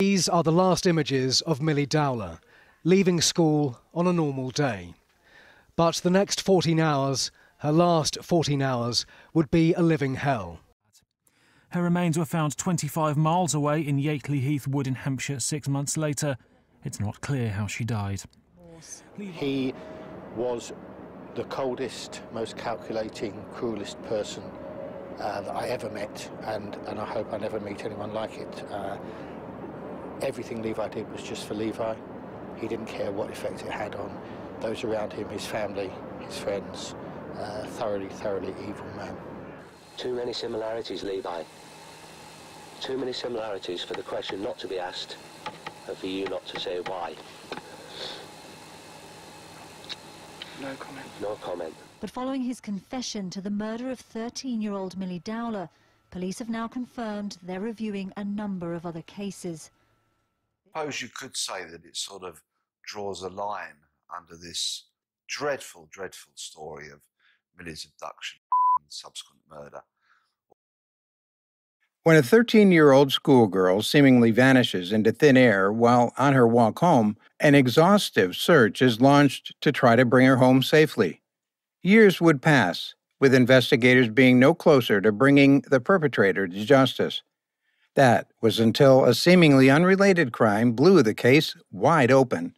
These are the last images of Millie Dowler, leaving school on a normal day. But the next 14 hours, her last 14 hours, would be a living hell. Her remains were found 25 miles away in Yateley Heath Wood in Hampshire 6 months later. It's not clear how she died. He was the coldest, most calculating, cruelest person that I ever met, and I hope I never meet anyone like it. Everything Levi did was just for Levi. He didn't care what effect it had on those around him, his family, his friends. Thoroughly, thoroughly evil man. Too many similarities, Levi. Too many similarities for the question not to be asked and for you not to say why. No comment. No comment. But following his confession to the murder of 13-year-old Millie Dowler, police have now confirmed they're reviewing a number of other cases. I suppose you could say that it sort of draws a line under this dreadful, dreadful story of Millie's abduction and subsequent murder. When a 13-year-old schoolgirl seemingly vanishes into thin air while on her walk home, an exhaustive search is launched to try to bring her home safely. Years would pass, with investigators being no closer to bringing the perpetrator to justice. That was until a seemingly unrelated crime blew the case wide open.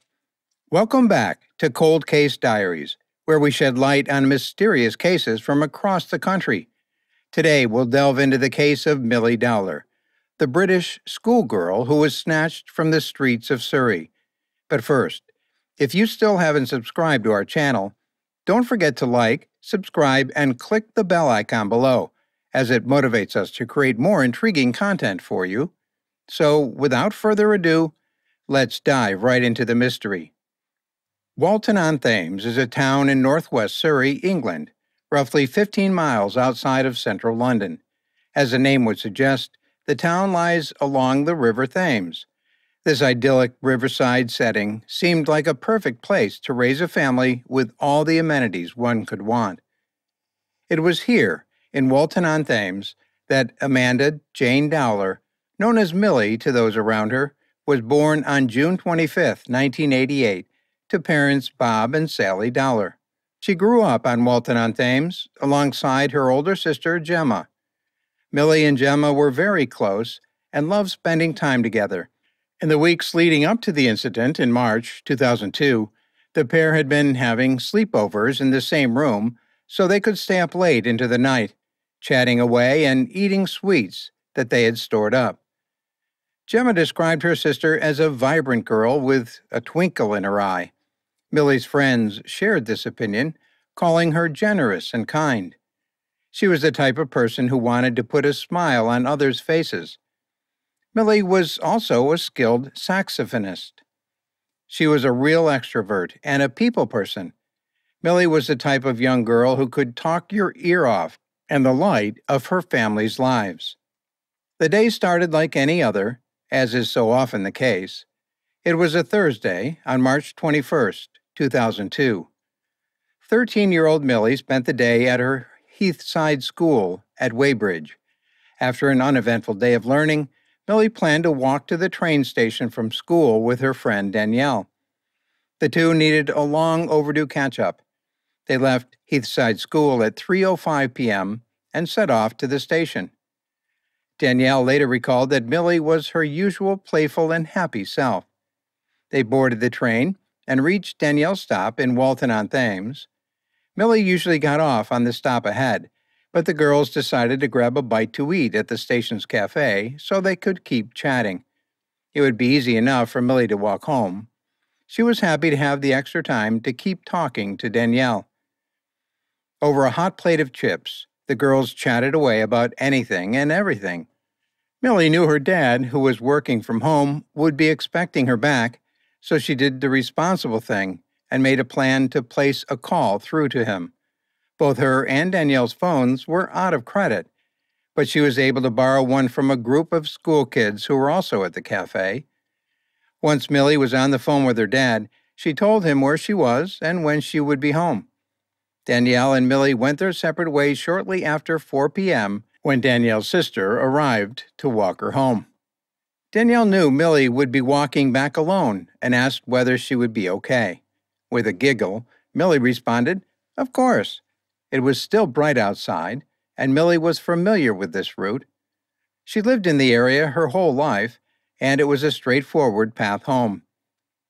Welcome back to Cold Case Diaries, where we shed light on mysterious cases from across the country. Today, we'll delve into the case of Millie Dowler, the British schoolgirl who was snatched from the streets of Surrey. But first, if you still haven't subscribed to our channel, don't forget to like, subscribe, and click the bell icon below, as it motivates us to create more intriguing content for you. So, without further ado, let's dive right into the mystery. Walton-on-Thames is a town in northwest Surrey, England, roughly 15 miles outside of central London. As the name would suggest, the town lies along the River Thames. This idyllic riverside setting seemed like a perfect place to raise a family with all the amenities one could want. It was here, in Walton-on-Thames, that Amanda Jane Dowler, known as Millie to those around her, was born on June 25, 1988, to parents Bob and Sally Dowler. She grew up on Walton-on-Thames alongside her older sister Gemma. Millie and Gemma were very close and loved spending time together. In the weeks leading up to the incident in March 2002, the pair had been having sleepovers in the same room so they could stay up late into the night, chatting away and eating sweets that they had stored up. Gemma described her sister as a vibrant girl with a twinkle in her eye. Millie's friends shared this opinion, calling her generous and kind. She was the type of person who wanted to put a smile on others' faces. Millie was also a skilled saxophonist. She was a real extrovert and a people person. Millie was the type of young girl who could talk your ear off and the light of her family's lives. The day started like any other, as is so often the case. It was a Thursday on March 21, 2002. 13-year-old Millie spent the day at her Heathside School at Weybridge. After an uneventful day of learning, Millie planned to walk to the train station from school with her friend Danielle. The two needed a long overdue catch-up. They left Heathside School at 3:05 p.m. and set off to the station. Danielle later recalled that Millie was her usual playful and happy self. They boarded the train and reached Danielle's stop in Walton-on-Thames. Millie usually got off on the stop ahead, but the girls decided to grab a bite to eat at the station's cafe so they could keep chatting. It would be easy enough for Millie to walk home. She was happy to have the extra time to keep talking to Danielle. Over a hot plate of chips, the girls chatted away about anything and everything. Millie knew her dad, who was working from home, would be expecting her back, so she did the responsible thing and made a plan to place a call through to him. Both her and Danielle's phones were out of credit, but she was able to borrow one from a group of school kids who were also at the cafe. Once Millie was on the phone with her dad, she told him where she was and when she would be home. Danielle and Millie went their separate ways shortly after 4 p.m., when Danielle's sister arrived to walk her home. Danielle knew Millie would be walking back alone and asked whether she would be okay. With a giggle, Millie responded, "Of course." It was still bright outside, and Millie was familiar with this route. She lived in the area her whole life, and it was a straightforward path home.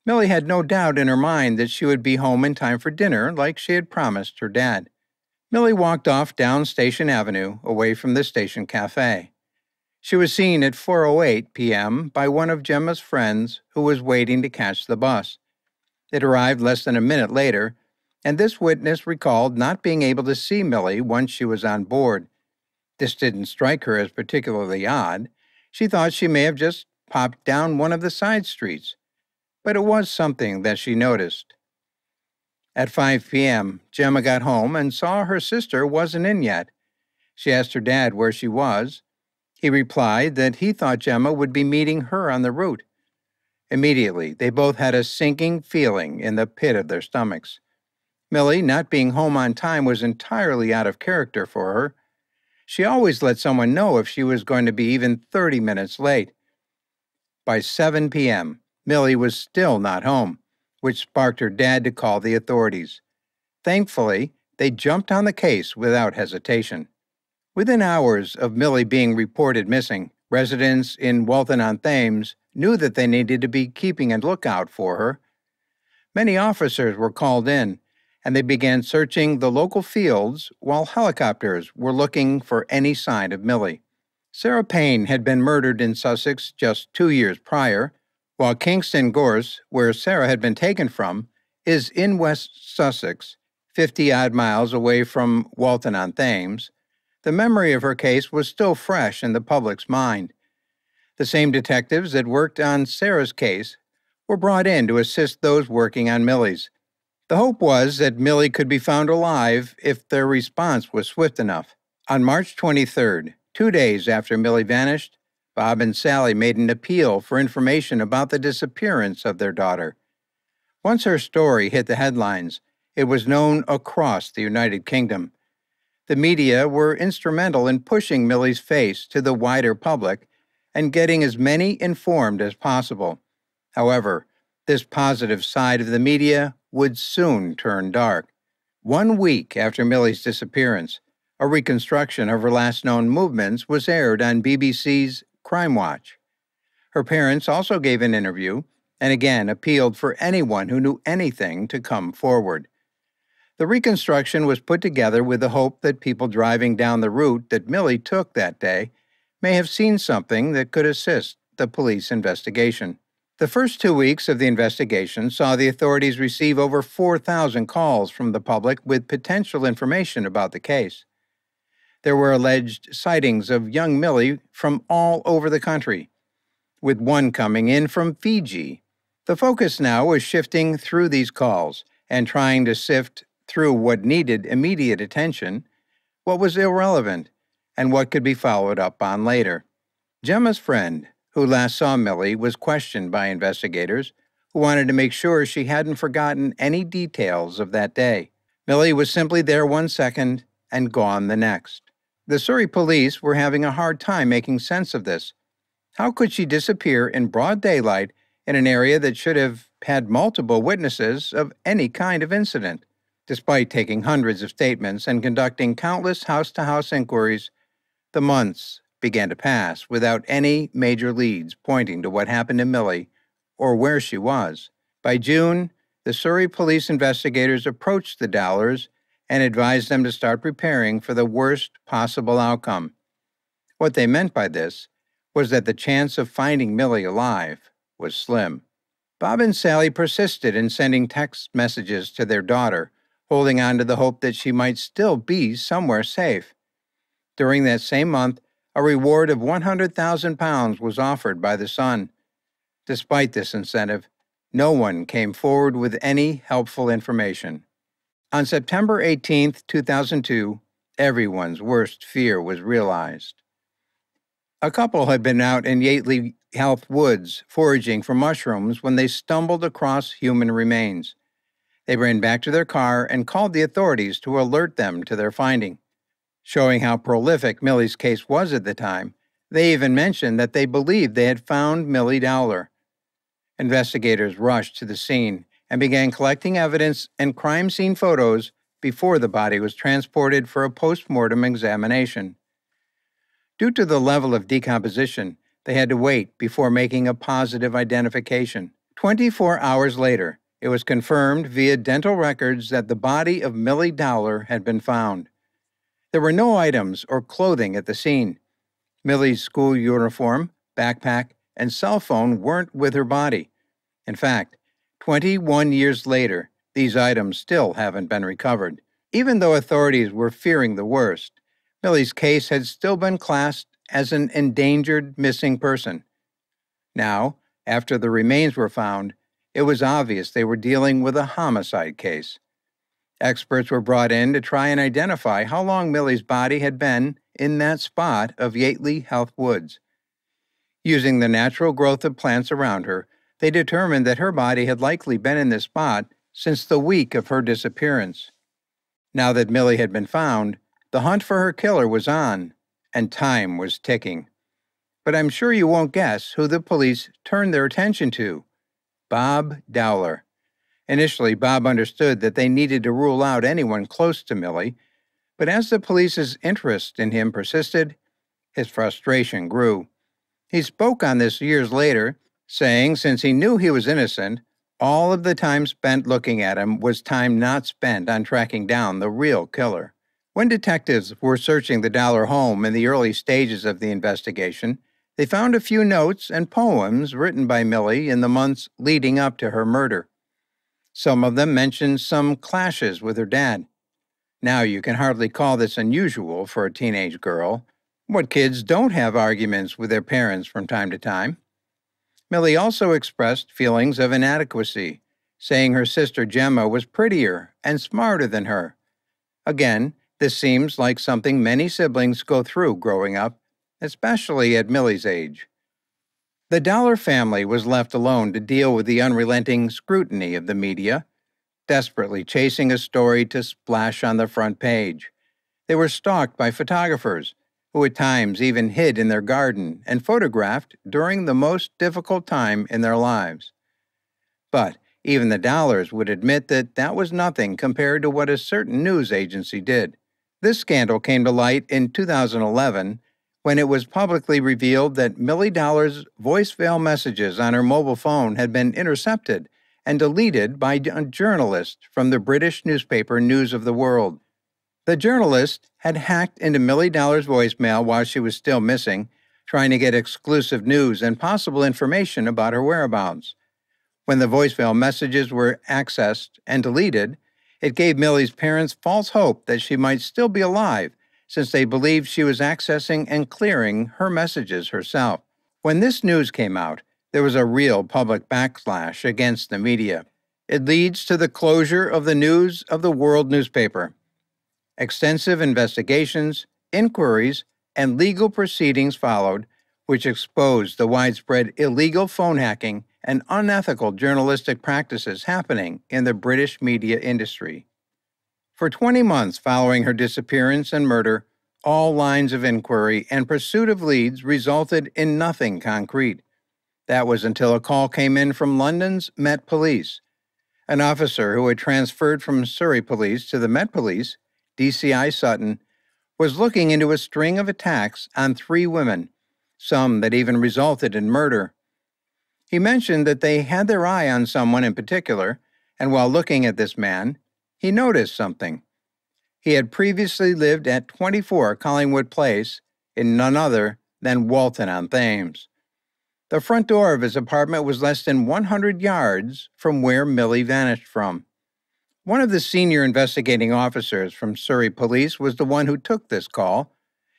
Millie had no doubt in her mind that she would be home in time for dinner like she had promised her dad. Millie walked off down Station Avenue, away from the station cafe. She was seen at 4:08 p.m. by one of Gemma's friends who was waiting to catch the bus. It arrived less than a minute later, and this witness recalled not being able to see Millie once she was on board. This didn't strike her as particularly odd. She thought she may have just popped down one of the side streets, but it was something that she noticed. At 5 p.m., Gemma got home and saw her sister wasn't in yet. She asked her dad where she was. He replied that he thought Gemma would be meeting her on the route. Immediately, they both had a sinking feeling in the pit of their stomachs. Millie, not being home on time, was entirely out of character for her. She always let someone know if she was going to be even 30 minutes late. By 7 p.m., Millie was still not home, which sparked her dad to call the authorities. Thankfully, they jumped on the case without hesitation. Within hours of Millie being reported missing, residents in Walton-on-Thames knew that they needed to be keeping a lookout for her. Many officers were called in, and they began searching the local fields while helicopters were looking for any sign of Millie. Sarah Payne had been murdered in Sussex just 2 years prior, while Kingston Gorse, where Sarah had been taken from, is in West Sussex, 50-odd miles away from Walton-on-Thames. The memory of her case was still fresh in the public's mind. The same detectives that worked on Sarah's case were brought in to assist those working on Millie's. The hope was that Millie could be found alive if their response was swift enough. On March 23rd, 2 days after Millie vanished, Bob and Sally made an appeal for information about the disappearance of their daughter. Once her story hit the headlines, it was known across the United Kingdom. The media were instrumental in pushing Millie's face to the wider public and getting as many informed as possible. However, this positive side of the media would soon turn dark. 1 week after Millie's disappearance, a reconstruction of her last known movements was aired on BBC's Crime Watch. Her parents also gave an interview and again appealed for anyone who knew anything to come forward. The reconstruction was put together with the hope that people driving down the route that Millie took that day may have seen something that could assist the police investigation. The first 2 weeks of the investigation saw the authorities receive over 4,000 calls from the public with potential information about the case. There were alleged sightings of young Millie from all over the country, with one coming in from Fiji. The focus now was shifting through these calls and trying to sift through what needed immediate attention, what was irrelevant, and what could be followed up on later. Gemma's friend, who last saw Millie, was questioned by investigators who wanted to make sure she hadn't forgotten any details of that day. Millie was simply there 1 second and gone the next. The Surrey Police were having a hard time making sense of this. How could she disappear in broad daylight in an area that should have had multiple witnesses of any kind of incident? Despite taking hundreds of statements and conducting countless house-to-house inquiries, the months began to pass without any major leads pointing to what happened to Millie or where she was. By June, the Surrey Police investigators approached the Dowlers and advised them to start preparing for the worst possible outcome. What they meant by this was that the chance of finding Millie alive was slim. Bob and Sally persisted in sending text messages to their daughter, holding on to the hope that she might still be somewhere safe. During that same month, a reward of £100,000 was offered by the son. Despite this incentive, no one came forward with any helpful information. On September 18, 2002, everyone's worst fear was realized. A couple had been out in Yateley Heath Woods foraging for mushrooms when they stumbled across human remains. They ran back to their car and called the authorities to alert them to their finding. Showing how prolific Millie's case was at the time, They even mentioned that they believed they had found Millie Dowler. Investigators rushed to the scene and began collecting evidence and crime scene photos before the body was transported for a post-mortem examination. Due to the level of decomposition, they had to wait before making a positive identification. 24 hours later, it was confirmed via dental records that the body of Millie Dowler had been found. There were no items or clothing at the scene. Millie's school uniform, backpack, and cell phone weren't with her body. In fact, 21 years later, these items still haven't been recovered. Even though authorities were fearing the worst, Millie's case had still been classed as an endangered missing person. Now, after the remains were found, it was obvious they were dealing with a homicide case. Experts were brought in to try and identify how long Millie's body had been in that spot of Yateley Heath Woods. Using the natural growth of plants around her, they determined that her body had likely been in this spot since the week of her disappearance. Now that Millie had been found, the hunt for her killer was on, and time was ticking. But I'm sure you won't guess who the police turned their attention to: Bob Dowler. Initially, Bob understood that they needed to rule out anyone close to Millie, but as the police's interest in him persisted, his frustration grew. He spoke on this years later, saying since he knew he was innocent, all of the time spent looking at him was time not spent on tracking down the real killer. When detectives were searching the Dowler home in the early stages of the investigation, they found a few notes and poems written by Millie in the months leading up to her murder. Some of them mentioned some clashes with her dad. Now you can hardly call this unusual for a teenage girl. What kids don't have arguments with their parents from time to time? Millie also expressed feelings of inadequacy, saying her sister Gemma was prettier and smarter than her. Again, this seems like something many siblings go through growing up, especially at Millie's age. The Dowler family was left alone to deal with the unrelenting scrutiny of the media, desperately chasing a story to splash on the front page. They were stalked by photographers, who at times even hid in their garden and photographed during the most difficult time in their lives. But even the Dowlers would admit that that was nothing compared to what a certain news agency did. This scandal came to light in 2011 when it was publicly revealed that Millie Dowler's voicemail messages on her mobile phone had been intercepted and deleted by a journalist from the British newspaper News of the World. The journalist had hacked into Millie Dowler's voicemail while she was still missing, trying to get exclusive news and possible information about her whereabouts. When the voicemail messages were accessed and deleted, it gave Millie's parents false hope that she might still be alive, since they believed she was accessing and clearing her messages herself. When this news came out, there was a real public backlash against the media. It leads to the closure of the News of the World newspaper. Extensive investigations, inquiries, and legal proceedings followed, which exposed the widespread illegal phone hacking and unethical journalistic practices happening in the British media industry. For 20 months following her disappearance and murder, all lines of inquiry and pursuit of leads resulted in nothing concrete. That was until a call came in from London's Met Police. An officer who had transferred from Surrey Police to the Met Police, DCI Sutton, was looking into a string of attacks on 3 women, some that even resulted in murder. He mentioned that they had their eye on someone in particular, and while looking at this man, he noticed something. He had previously lived at 24 Collingwood Place in none other than Walton-on-Thames. The front door of his apartment was less than 100 yards from where Millie vanished from. One of the senior investigating officers from Surrey Police was the one who took this call.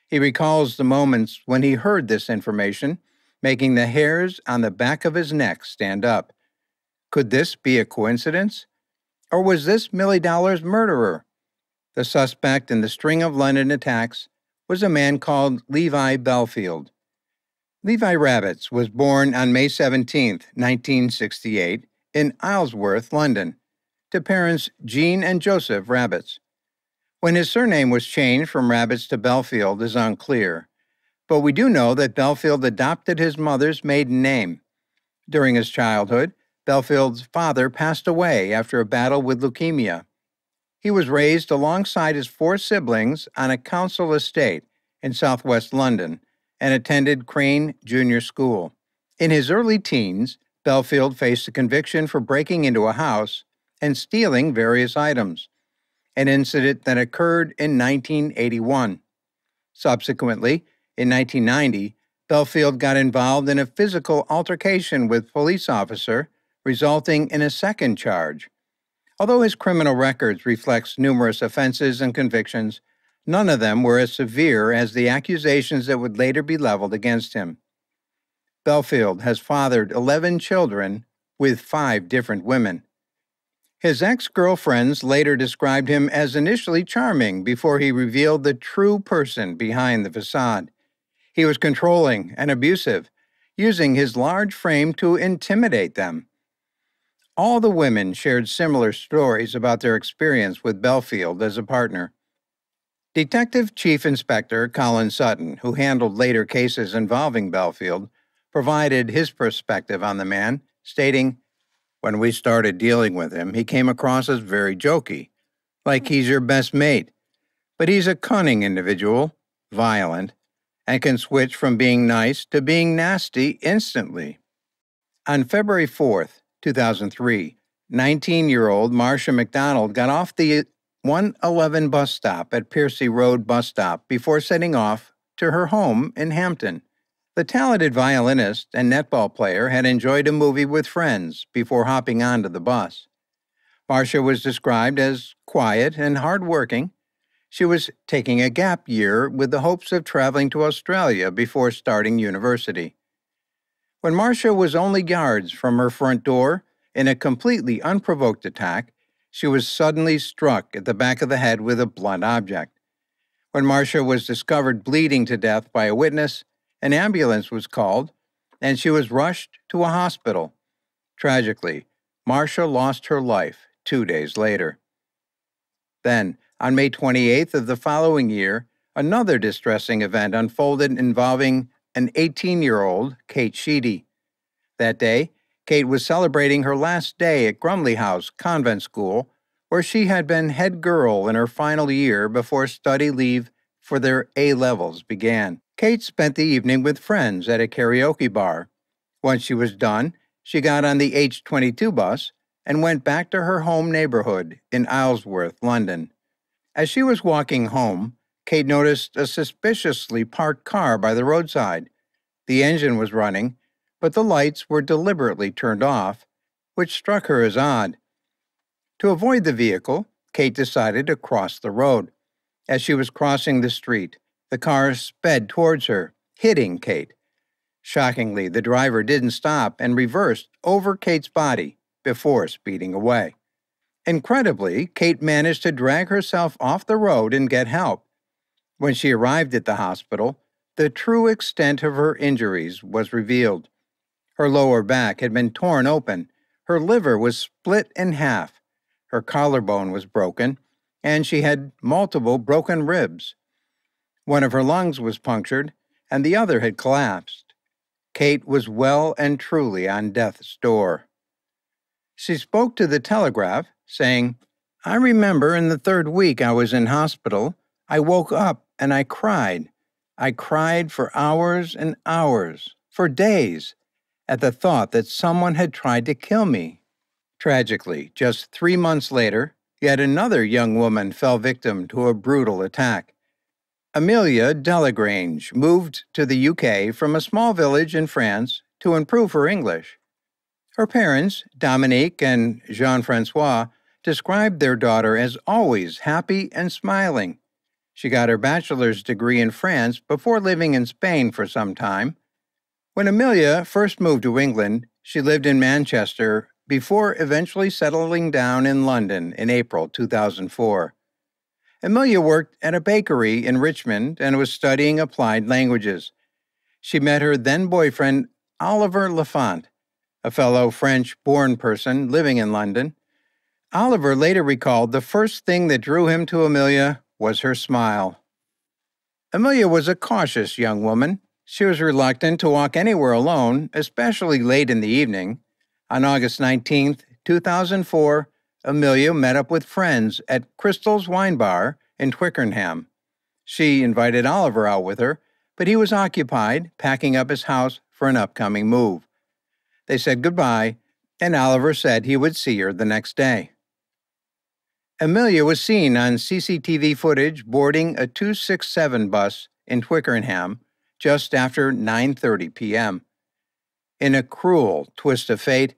He recalls the moments when he heard this information, making the hairs on the back of his neck stand up. Could this be a coincidence? Or was this Millie Dowler's murderer? The suspect in the string of London attacks was a man called Levi Bellfield. Levi Rabbits was born on May 17, 1968, in Isleworth, London, to parents Jean and Joseph Rabbits. When his surname was changed from Rabbits to Bellfield is unclear, but we do know that Bellfield adopted his mother's maiden name. During his childhood, Bellfield's father passed away after a battle with leukemia. He was raised alongside his four siblings on a council estate in southwest London and attended Crane Junior School. In his early teens, Bellfield faced a conviction for breaking into a house and stealing various items, an incident that occurred in 1981. Subsequently, in 1990, Bellfield got involved in a physical altercation with a police officer, resulting in a second charge. Although his criminal records reflects numerous offenses and convictions, none of them were as severe as the accusations that would later be leveled against him. Bellfield has fathered 11 children with 5 different women. His ex-girlfriends later described him as initially charming before he revealed the true person behind the facade. He was controlling and abusive, using his large frame to intimidate them. All the women shared similar stories about their experience with Bellfield as a partner. Detective Chief Inspector Colin Sutton, who handled later cases involving Bellfield, provided his perspective on the man, stating, "When we started dealing with him, he came across as very jokey, like he's your best mate. But he's a cunning individual, violent, and can switch from being nice to being nasty instantly." On February 4, 2003, 19-year-old Marsha McDonald got off the 111 bus stop at Piercy Road bus stop before setting off to her home in Hampton. The talented violinist and netball player had enjoyed a movie with friends before hopping onto the bus. Marsha was described as quiet and hardworking. She was taking a gap year with the hopes of traveling to Australia before starting university. When Marsha was only yards from her front door, in a completely unprovoked attack, she was suddenly struck at the back of the head with a blunt object. When Marsha was discovered bleeding to death by a witness, an ambulance was called, and she was rushed to a hospital. Tragically, Marsha lost her life 2 days later. Then, on May 28th of the following year, another distressing event unfolded involving an 18-year-old, Kate Sheedy. That day, Kate was celebrating her last day at Grumley House Convent School, where she had been head girl in her final year before study leave for their A-levels began. Kate spent the evening with friends at a karaoke bar. Once she was done, she got on the H22 bus and went back to her home neighborhood in Isleworth, London. As she was walking home, Kate noticed a suspiciously parked car by the roadside. The engine was running, but the lights were deliberately turned off, which struck her as odd. To avoid the vehicle, Kate decided to cross the road. As she was crossing the street, the car sped towards her, hitting Kate. Shockingly, the driver didn't stop and reversed over Kate's body before speeding away. Incredibly, Kate managed to drag herself off the road and get help. When she arrived at the hospital, the true extent of her injuries was revealed. Her lower back had been torn open, her liver was split in half, her collarbone was broken, and she had multiple broken ribs. One of her lungs was punctured, and the other had collapsed. Kate was well and truly on death's door. She spoke to the Telegraph, saying, "I remember in the third week I was in hospital, I woke up and I cried. I cried for hours and hours, for days, at the thought that someone had tried to kill me." Tragically, just 3 months later, yet another young woman fell victim to a brutal attack. Amelia Delagrange moved to the UK from a small village in France to improve her English. Her parents, Dominique and Jean-Francois, described their daughter as always happy and smiling. She got her bachelor's degree in France before living in Spain for some time. When Amelia first moved to England, she lived in Manchester before eventually settling down in London in April 2004. Amelia worked at a bakery in Richmond and was studying applied languages. She met her then-boyfriend, Oliver Lafont, a fellow French-born person living in London. Oliver later recalled the first thing that drew him to Amelia was her smile. Amelia was a cautious young woman. She was reluctant to walk anywhere alone, especially late in the evening. On August 19, 2004, Amelia met up with friends at Crystal's Wine Bar in Twickenham. She invited Oliver out with her, but he was occupied packing up his house for an upcoming move. They said goodbye, and Oliver said he would see her the next day. Amelia was seen on CCTV footage boarding a 267 bus in Twickenham just after 9:30 p.m. In a cruel twist of fate,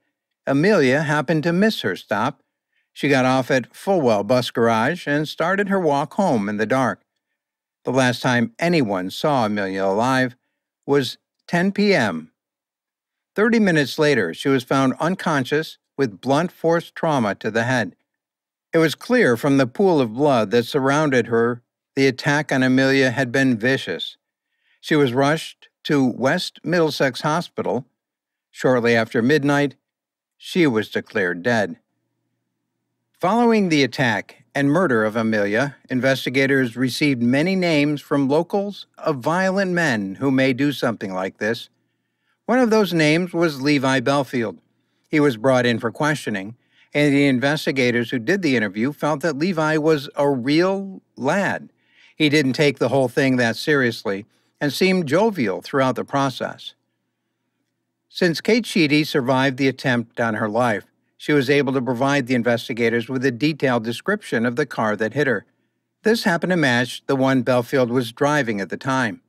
Amelia happened to miss her stop. She got off at Fulwell Bus Garage and started her walk home in the dark. The last time anyone saw Amelia alive was 10 p.m. 30 minutes later, she was found unconscious with blunt force trauma to the head. It was clear from the pool of blood that surrounded her the attack on Amelia had been vicious. She was rushed to West Middlesex Hospital. Shortly after midnight, she was declared dead. Following the attack and murder of Amelia, investigators received many names from locals of violent men who may do something like this. One of those names was Levi Bellfield. He was brought in for questioning, and the investigators who did the interview felt that Levi was a real lad. He didn't take the whole thing that seriously and seemed jovial throughout the process. Since Kate Sheedy survived the attempt on her life, she was able to provide the investigators with a detailed description of the car that hit her. This happened to match the one Bellfield was driving at the time.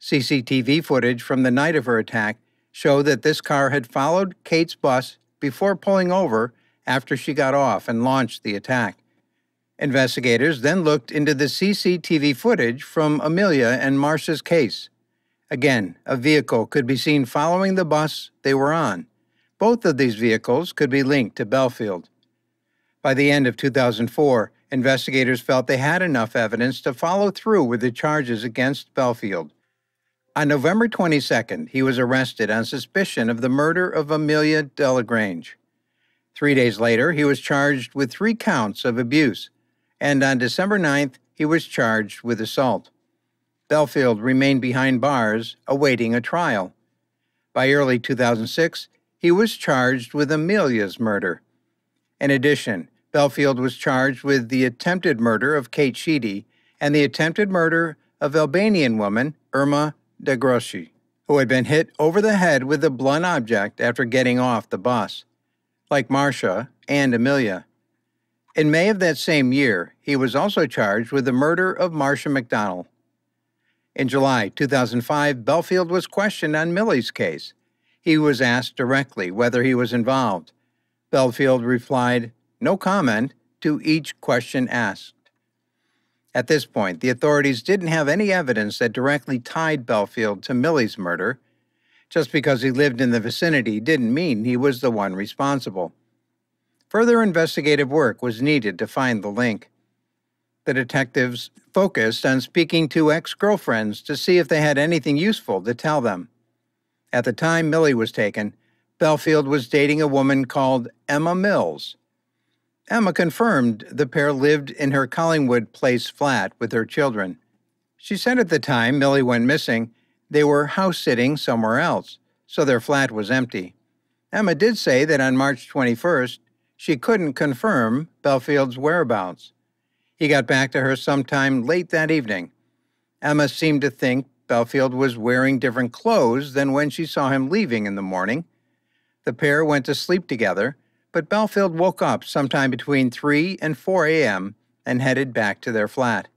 CCTV footage from the night of her attack showed that this car had followed Kate's bus before pulling over after she got off and launched the attack. Investigators then looked into the CCTV footage from Amelia and Marsha's case. Again, a vehicle could be seen following the bus they were on. Both of these vehicles could be linked to Bellfield. By the end of 2004, investigators felt they had enough evidence to follow through with the charges against Bellfield. On November 22nd, he was arrested on suspicion of the murder of Amelia Delagrange. 3 days later, he was charged with 3 counts of abuse, and on December 9th, he was charged with assault. Bellfield remained behind bars, awaiting a trial. By early 2006, he was charged with Amelia's murder. In addition, Bellfield was charged with the attempted murder of Kate Sheedy and the attempted murder of Albanian woman Irma Degrosi, who had been hit over the head with a blunt object after getting off the bus, like Marsha and Amelia. In May of that same year, he was also charged with the murder of Marsha McDonald. In July 2005, Bellfield was questioned on Millie's case. He was asked directly whether he was involved. Bellfield replied, "No comment," to each question asked. At this point, the authorities didn't have any evidence that directly tied Bellfield to Millie's murder. Just because he lived in the vicinity didn't mean he was the one responsible. Further investigative work was needed to find the link. The detectives focused on speaking to ex-girlfriends to see if they had anything useful to tell them. At the time Millie was taken, Bellfield was dating a woman called Emma Mills. Emma confirmed the pair lived in her Collingwood Place flat with her children. She said at the time Millie went missing, they were house-sitting somewhere else, so their flat was empty. Emma did say that on March 21st, she couldn't confirm Bellfield's whereabouts. He got back to her sometime late that evening. Emma seemed to think Bellfield was wearing different clothes than when she saw him leaving in the morning. The pair went to sleep together, but Bellfield woke up sometime between 3 and 4 a.m. and headed back to their flat.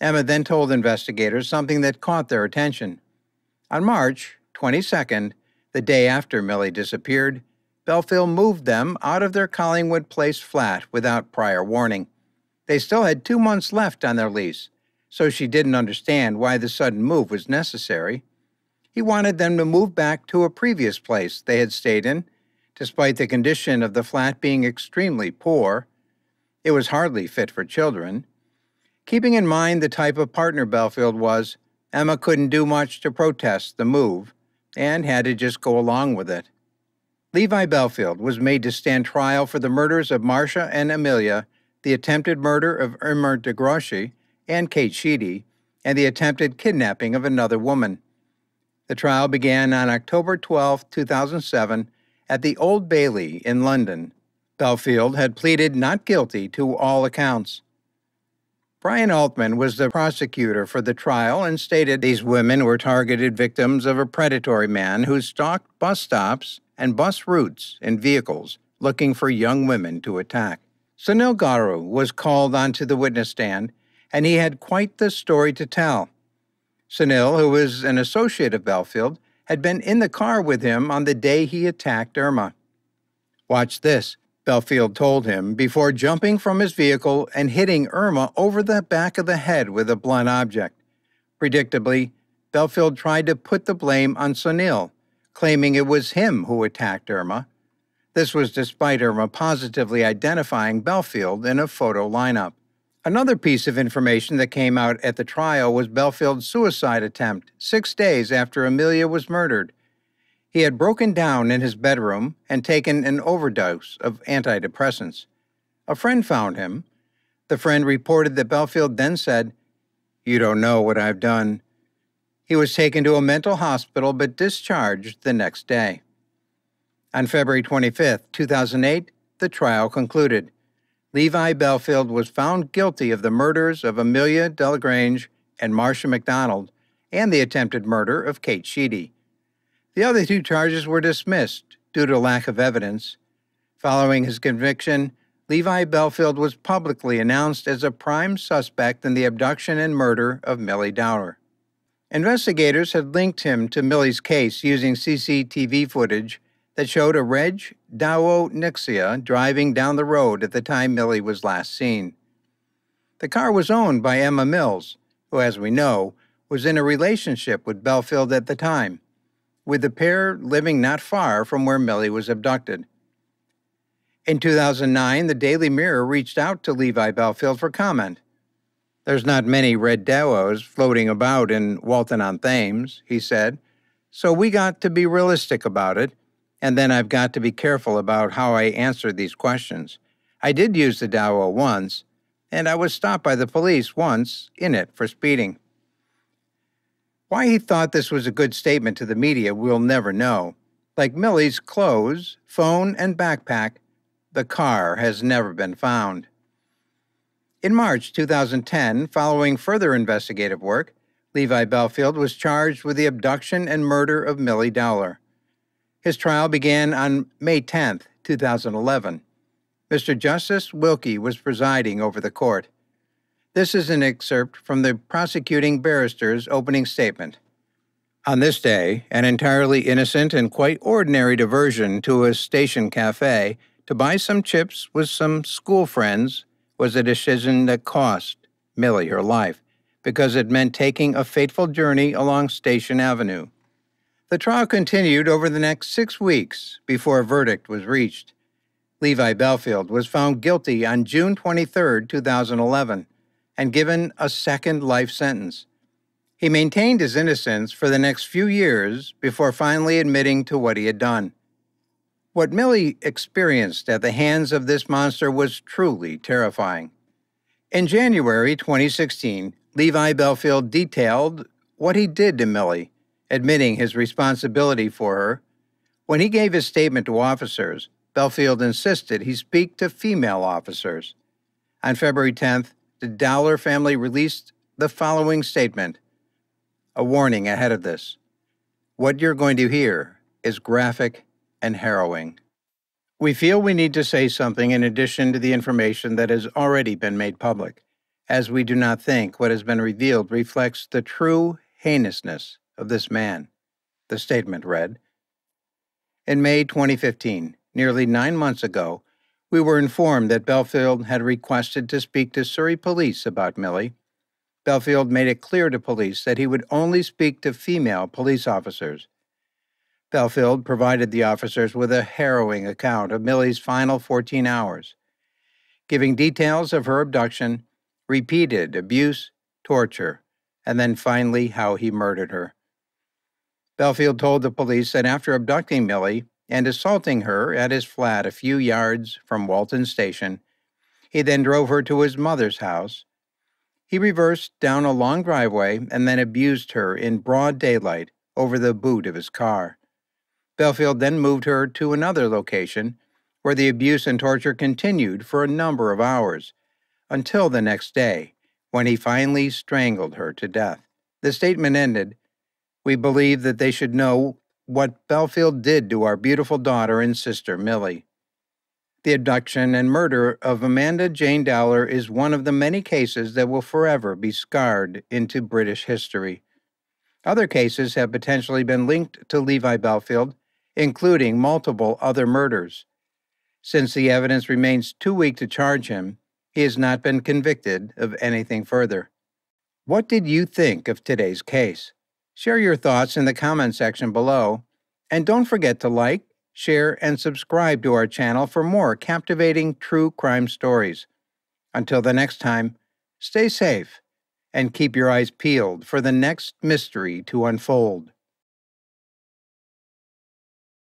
Emma then told investigators something that caught their attention. On March 22nd, the day after Millie disappeared, Bellfield moved them out of their Collingwood Place flat without prior warning. They still had 2 months left on their lease, so she didn't understand why the sudden move was necessary. He wanted them to move back to a previous place they had stayed in, despite the condition of the flat being extremely poor. It was hardly fit for children. Keeping in mind the type of partner Bellfield was, Emma couldn't do much to protest the move and had to just go along with it. Levi Bellfield was made to stand trial for the murders of Marsha and Amelia, the attempted murder of Irma Degrosi, and Kate Sheedy, and the attempted kidnapping of another woman. The trial began on October 12, 2007, at the Old Bailey in London. Bellfield had pleaded not guilty to all accounts. Brian Altman was the prosecutor for the trial and stated these women were targeted victims of a predatory man who stalked bus stops and bus routes in vehicles looking for young women to attack. Sunil Garu was called onto the witness stand, and he had quite the story to tell. Sunil, who was an associate of Bellfield, had been in the car with him on the day he attacked Irma. "Watch this," Bellfield told him, before jumping from his vehicle and hitting Irma over the back of the head with a blunt object. Predictably, Bellfield tried to put the blame on Sunil, claiming it was him who attacked Irma. This was despite Irma positively identifying Bellfield in a photo lineup. Another piece of information that came out at the trial was Bellfield's suicide attempt 6 days after Amelia was murdered. He had broken down in his bedroom and taken an overdose of antidepressants. A friend found him. The friend reported that Bellfield then said, "You don't know what I've done." He was taken to a mental hospital but discharged the next day. On February 25, 2008, the trial concluded. Levi Bellfield was found guilty of the murders of Amelia Delagrange and Marsha McDonald and the attempted murder of Kate Sheedy. The other two charges were dismissed due to lack of evidence. Following his conviction, Levi Bellfield was publicly announced as a prime suspect in the abduction and murder of Millie Dowler. Investigators had linked him to Millie's case using CCTV footage that showed a Reg Dawo Nixia driving down the road at the time Millie was last seen. The car was owned by Emma Mills, who, as we know, was in a relationship with Bellfield at the time, with the pair living not far from where Millie was abducted. In 2009, the Daily Mirror reached out to Levi Bellfield for comment. "There's not many Red Dawos floating about in Walton-on-Thames," he said, "so we got to be realistic about it. And then I've got to be careful about how I answer these questions. I did use the Dawo once, and I was stopped by the police once in it for speeding." Why he thought this was a good statement to the media, we'll never know. Like Millie's clothes, phone, and backpack, the car has never been found. In March 2010, following further investigative work, Levi Bellfield was charged with the abduction and murder of Millie Dowler. His trial began on May 10, 2011. Mr. Justice Wilkie was presiding over the court. This is an excerpt from the prosecuting barrister's opening statement. "On this day, an entirely innocent and quite ordinary diversion to a station cafe to buy some chips with some school friends was a decision that cost Millie her life, because it meant taking a fateful journey along Station Avenue." The trial continued over the next 6 weeks before a verdict was reached. Levi Bellfield was found guilty on June 23, 2011, and given a second life sentence. He maintained his innocence for the next few years before finally admitting to what he had done. What Millie experienced at the hands of this monster was truly terrifying. In January 2016, Levi Bellfield detailed what he did to Millie, admitting his responsibility for her. When he gave his statement to officers, Bellfield insisted he speak to female officers. On February 10th, the Dowler family released the following statement. A warning ahead of this. What you're going to hear is graphic and harrowing. We feel we need to say something in addition to the information that has already been made public, as we do not think what has been revealed reflects the true heinousness of this man, the statement read. In May 2015, nearly 9 months ago, we were informed that Bellfield had requested to speak to Surrey Police about Millie. Bellfield made it clear to police that he would only speak to female police officers. Bellfield provided the officers with a harrowing account of Millie's final 14 hours, giving details of her abduction, repeated abuse, torture, and then finally how he murdered her. Bellfield told the police that after abducting Millie and assaulting her at his flat a few yards from Walton Station, he then drove her to his mother's house. He reversed down a long driveway and then abused her in broad daylight over the boot of his car. Bellfield then moved her to another location, where the abuse and torture continued for a number of hours, until the next day, when he finally strangled her to death. The statement ended, "We believe that they should know what Bellfield did to our beautiful daughter and sister Millie." The abduction and murder of Amanda Jane Dowler is one of the many cases that will forever be scarred into British history. Other cases have potentially been linked to Levi Bellfield, including multiple other murders. Since the evidence remains too weak to charge him, he has not been convicted of anything further. What did you think of today's case? Share your thoughts in the comment section below, and don't forget to like, share, and subscribe to our channel for more captivating true crime stories. Until the next time, stay safe and keep your eyes peeled for the next mystery to unfold.